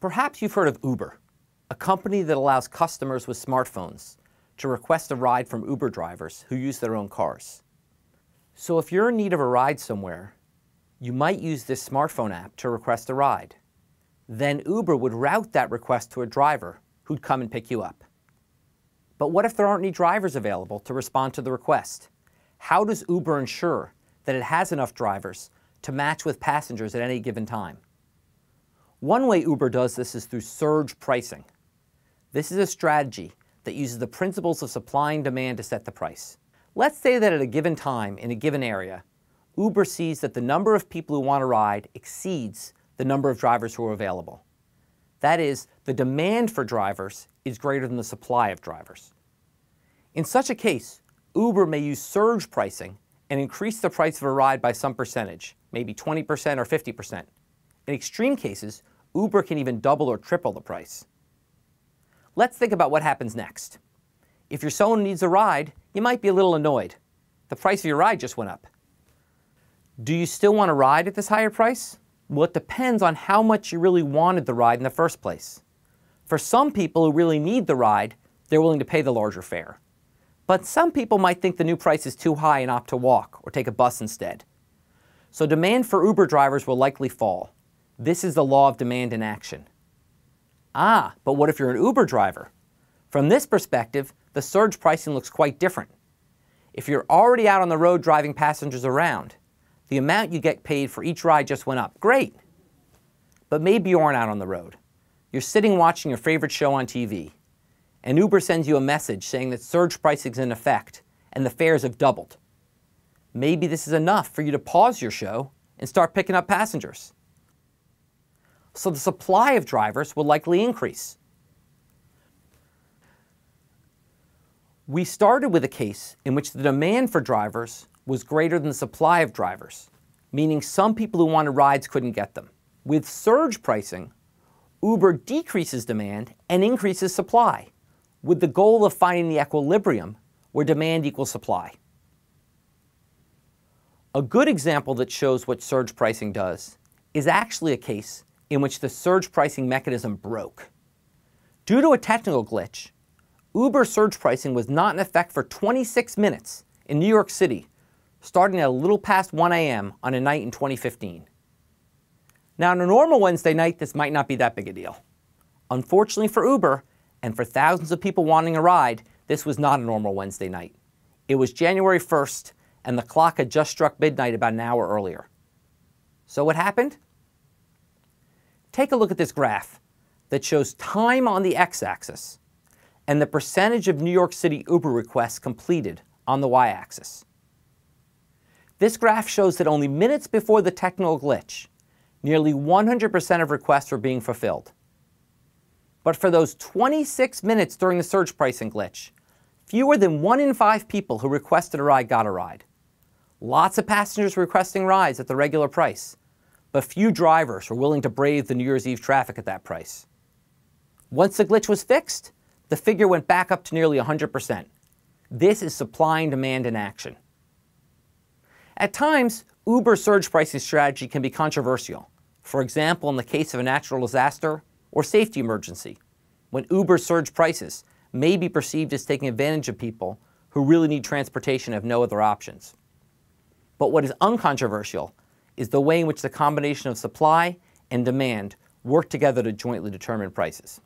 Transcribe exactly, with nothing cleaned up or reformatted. Perhaps you've heard of Uber, a company that allows customers with smartphones to request a ride from Uber drivers who use their own cars. So if you're in need of a ride somewhere, you might use this smartphone app to request a ride. Then Uber would route that request to a driver who'd come and pick you up. But what if there aren't any drivers available to respond to the request? How does Uber ensure that it has enough drivers to match with passengers at any given time? One way Uber does this is through surge pricing. This is a strategy that uses the principles of supply and demand to set the price. Let's say that at a given time in a given area, Uber sees that the number of people who want a ride exceeds the number of drivers who are available. That is, the demand for drivers is greater than the supply of drivers. In such a case, Uber may use surge pricing and increase the price of a ride by some percentage, maybe twenty percent or fifty percent. In extreme cases, Uber can even double or triple the price. Let's think about what happens next. If your son needs a ride, you might be a little annoyed. The price of your ride just went up. Do you still want to ride at this higher price? Well, it depends on how much you really wanted the ride in the first place. For some people who really need the ride, they're willing to pay the larger fare. But some people might think the new price is too high and opt to walk or take a bus instead. So demand for Uber drivers will likely fall. This is the law of demand in action. Ah, but what if you're an Uber driver? From this perspective, the surge pricing looks quite different. If you're already out on the road driving passengers around, the amount you get paid for each ride just went up. Great! But maybe you aren't out on the road. You're sitting watching your favorite show on T V, and Uber sends you a message saying that surge pricing's in effect and the fares have doubled. Maybe this is enough for you to pause your show and start picking up passengers. So the supply of drivers will likely increase. We started with a case in which the demand for drivers was greater than the supply of drivers, meaning some people who wanted rides couldn't get them. With surge pricing, Uber decreases demand and increases supply, with the goal of finding the equilibrium where demand equals supply. A good example that shows what surge pricing does is actually a case in which the surge pricing mechanism broke. Due to a technical glitch, Uber surge pricing was not in effect for twenty-six minutes in New York City, starting at a little past one A M on a night in twenty fifteen. Now, on a normal Wednesday night, this might not be that big a deal. Unfortunately for Uber, and for thousands of people wanting a ride, this was not a normal Wednesday night. It was January first, and the clock had just struck midnight about an hour earlier. So what happened? Take a look at this graph that shows time on the x-axis and the percentage of New York City Uber requests completed on the y-axis. This graph shows that only minutes before the technical glitch, nearly one hundred percent of requests were being fulfilled. But for those twenty-six minutes during the surge pricing glitch, fewer than one in five people who requested a ride got a ride. Lots of passengers requesting rides at the regular price, but few drivers were willing to brave the New Year's Eve traffic at that price. Once the glitch was fixed, the figure went back up to nearly one hundred percent. This is supply and demand in action. At times, Uber's surge pricing strategy can be controversial. For example, in the case of a natural disaster or safety emergency, when Uber's surge prices may be perceived as taking advantage of people who really need transportation and have no other options. But what is uncontroversial is the way in which the combination of supply and demand work together to jointly determine prices.